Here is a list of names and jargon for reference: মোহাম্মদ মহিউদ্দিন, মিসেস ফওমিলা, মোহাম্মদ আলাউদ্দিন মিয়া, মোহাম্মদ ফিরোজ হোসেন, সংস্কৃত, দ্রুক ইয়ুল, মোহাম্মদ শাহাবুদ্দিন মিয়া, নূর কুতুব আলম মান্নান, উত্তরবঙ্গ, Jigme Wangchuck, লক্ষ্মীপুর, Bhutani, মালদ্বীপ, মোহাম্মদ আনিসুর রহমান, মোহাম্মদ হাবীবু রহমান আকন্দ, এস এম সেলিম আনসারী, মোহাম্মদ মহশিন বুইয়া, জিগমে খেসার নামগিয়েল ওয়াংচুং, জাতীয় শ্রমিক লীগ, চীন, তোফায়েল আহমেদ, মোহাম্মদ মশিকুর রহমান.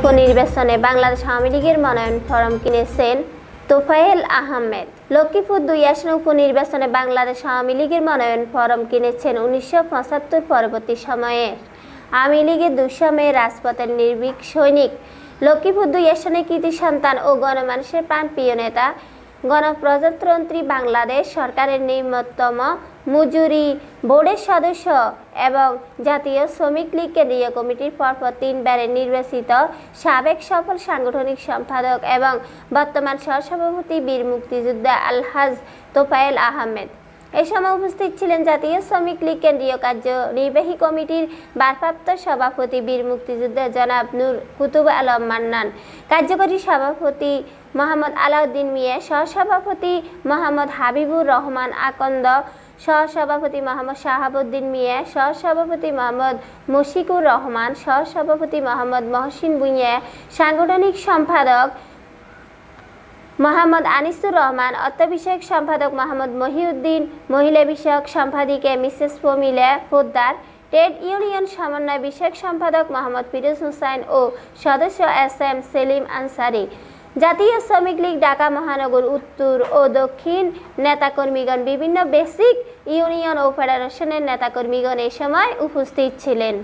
উপনির্বাচনে বাংলাদেশ আওয়ামী লীগের মনোনয়ন ফরম কিনেছেন তোফায়েল আহমেদ। লক্ষ্মীপুর ২ আসনে উপনির্বাচনে বাংলাদেশ আওয়ামী লীগের মনোনয়ন ফরম কিনেছেন ১৯৭৫ পরবর্তী সময়ে আওয়ামী লীগের দুঃসময়ে রাজপথের নির্ভীক সৈনিক। লক্ষ্মীপুর ২ আসনে কৃতি সন্তান ও গণমানুষের প্রাণপ্রিয় নেতা গণপ্রজাতন্ত্রী বাংলাদেশ সরকারের নিম্নতম মজুরি বোর্ডের সদস্য এবং জাতীয় শ্রমিক লীগ কেন্দ্রীয় কমিটির পরপর ৩ বারের নির্বাচিত সাবেক সফল সাংগঠনিক সম্পাদক এবং বর্তমান সহসভাপতি বীর মুক্তিযোদ্ধা আলহাজ তোফায়েল আহমেদ। এই সময় উপস্থিত ছিলেন জাতীয় শ্রমিক লীগ কেন্দ্রীয় কার্যনির্বাহী কমিটির ভারপ্রাপ্ত সভাপতি বীর মুক্তিযোদ্ধা জনাব নূর কুতুব আলম মান্নান, কার্যকরী সভাপতি মোহাম্মদ আলাউদ্দিন মিয়া, সহসভাপতি মোহাম্মদ হাবীবু রহমান আকন্দ, সহসভাপতি মোহাম্মদ শাহাবুদ্দিন মিয়া, সহসভাপতি মোহাম্মদ মশিকুর রহমান, সহসভাপতি মোহাম্মদ মহশিন বুইয়া, সাংগঠনিক সম্পাদক মোহাম্মদ আনিসুর রহমান, অর্থ বিষয়ক সম্পাদক মোহাম্মদ মহিউদ্দিন, মহিলা বিষয়ক সম্পাদিকা মিসেস ফওমিলা Poddar, trade union সমন্বয় বিষয়ক সম্পাদক মোহাম্মদ ফিরোজ হোসেন ও সদস্য এস এম সেলিম আনসারী। জাতীয় শ্রমিক লীগ ঢাকা মহানগর উত্তর ও দক্ষিণ নেতাকর্মীগণ, বিভিন্ন বেসিক ইউনিয়ন ও ফেডারেশনের নেতাকর্মীগণ এই সময় উপস্থিত ছিলেন।